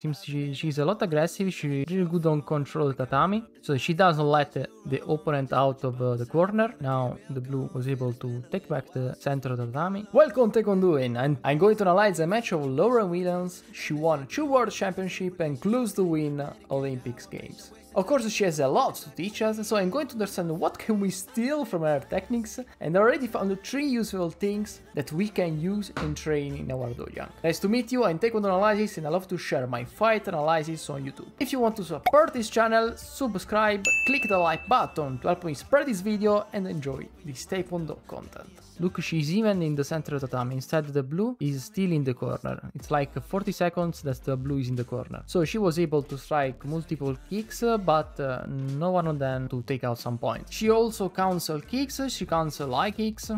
Seems she's a lot aggressive, she really good on control tatami, so she doesn't let the opponent out of the corner. Now the blue was able to take back the center of the tatami. Welcome to Tekondoin, and I'm going to analyze the match of Lauren Williams. She won 2 world championships and close to win Olympics games. Of course she has a lot to teach us, so I'm going to understand what can we steal from her techniques, and I already found 3 useful things that we can use and train in our dojo. Nice to meet you, I'm Taekwondo Analysis and I love to share my fight analysis on YouTube. If you want to support this channel, subscribe, click the like button to help me spread this video and enjoy this Taekwondo content. Look, she's even in the center of the tatami, instead the blue is still in the corner. It's like 40 seconds that the blue is in the corner. So she was able to strike multiple kicks, but no one of them to take out some points. She also cancel kicks, she cancel high kicks,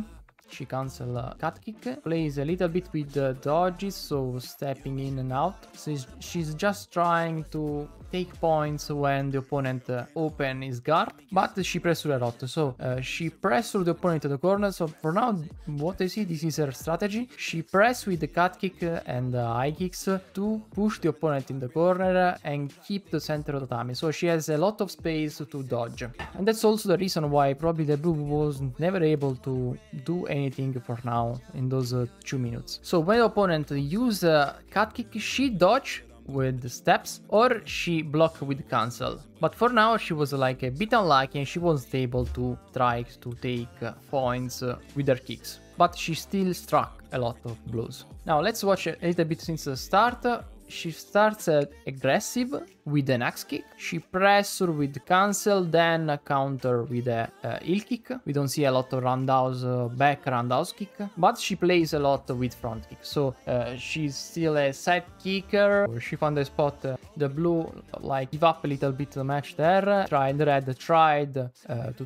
she cancel cut kick, plays a little bit with the dodges, so stepping in and out. So she's just trying to take points when the opponent open his guard, but she pressure a lot, so she pressure the opponent to the corner. So for now, what I see, this is her strategy. She press with the cut kick and high kicks to push the opponent in the corner and keep the center of the tatami, so she has a lot of space to dodge. And that's also the reason why probably the blue was never able to do anything for now in those 2 minutes. So when the opponent use cut kick, she dodge with the steps or she blocked with cancel, but for now she was like a bit unlucky and she wasn't able to try to take points with her kicks, but she still struck a lot of blows. Now let's watch a little bit since the start. She starts aggressive with an axe kick, she pressure with cancel, then counter with a heel kick. We don't see a lot of roundhouse, back roundhouse kick, but she plays a lot with front kick. So she's still a side kicker. She found a spot, the blue like give up a little bit the match there, red tried to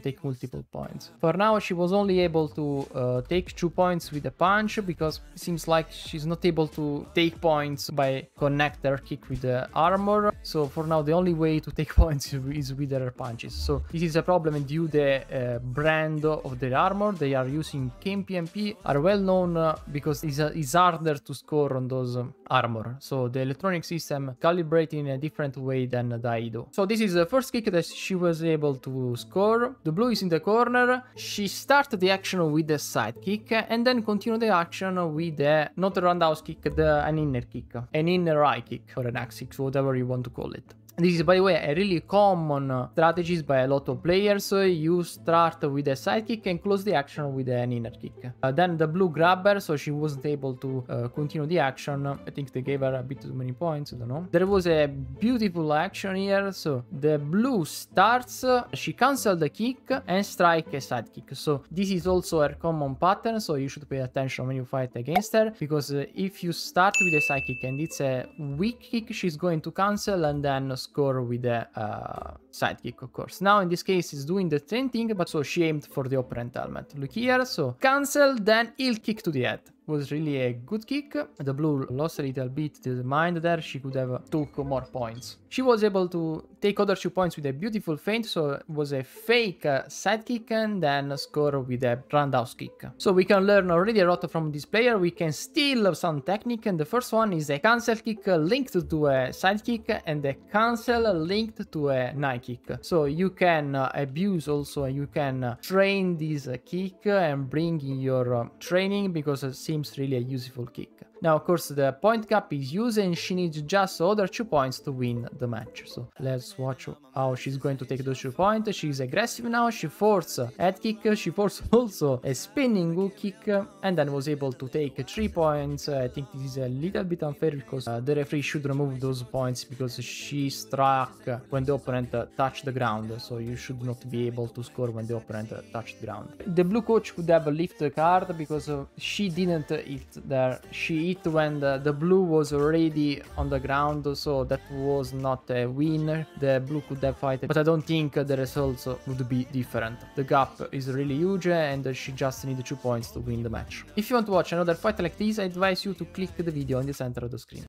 take multiple points. For now she was only able to take 2 points with a punch, because it seems like she's not able to take points by connect her kick with the armor. So for now the only way to take points is with their punches. So this is a problem due to the brand of their armor. They are using KMPMP, are well known because it's harder to score on those armor. So the electronic system calibrated in a different way than Daido. So this is the first kick that she was able to score. The blue is in the corner. She started the action with the side kick and then continued the action with the not a roundhouse kick, an inner kick, an inner high kick or an axe kick, whatever you want to call it. This is, by the way, a really common strategy by a lot of players. You start with a side kick and close the action with an inner kick. Then the blue grabbed her, so she wasn't able to continue the action. I think they gave her a bit too many points, I don't know. There was a beautiful action here. So the blue starts, she cancels the kick and strike a side kick. So this is also a common pattern, so you should pay attention when you fight against her, because if you start with a side kick and it's a weak kick, she's going to cancel and then score with a sidekick, of course. Now in this case is doing the same thing, but so she aimed for the opponent helmet. Look here, so cancel, then heel kick to the head. Was really a good kick. The blue lost a little bit the mind there. She could have took more points. She was able to take other 2 points with a beautiful feint, so it was a fake side kick and then score with a roundhouse kick. So we can learn already a lot from this player. We can steal some technique, and the first one is a cancel kick linked to a side kick and a cancel linked to a high kick. So you can abuse also, you can train this kick and bring in your training, because seems really a useful kick. Now, of course, the point cap is used and she needs just other 2 points to win the match. So let's watch how she's going to take those 2 points. She's aggressive now. She forced a head kick. She forced also a spinning hook kick and then was able to take 3 points. I think this is a little bit unfair, because the referee should remove those points, because she struck when the opponent touched the ground. So you should not be able to score when the opponent touched the ground. The blue coach could have lifted the card, because she didn't hit there. She hit when the blue was already on the ground, so that was not a win. The blue could have fighted, but I don't think the results would be different. The gap is really huge and she just needs 2 points to win the match. If you want to watch another fight like this, I advise you to click the video in the center of the screen.